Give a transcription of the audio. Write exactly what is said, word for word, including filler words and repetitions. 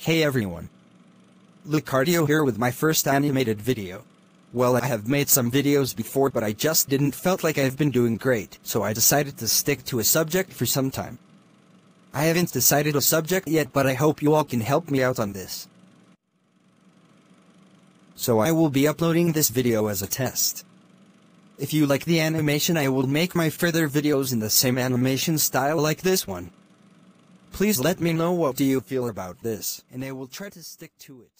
Hey everyone, Lucardio here with my first animated video. Well, I have made some videos before, but I just didn't felt like I've been doing great, so I decided to stick to a subject for some time. I haven't decided a subject yet, but I hope you all can help me out on this. So I will be uploading this video as a test. If you like the animation, I will make my further videos in the same animation style like this one. Please let me know what do you feel about this, and I will try to stick to it.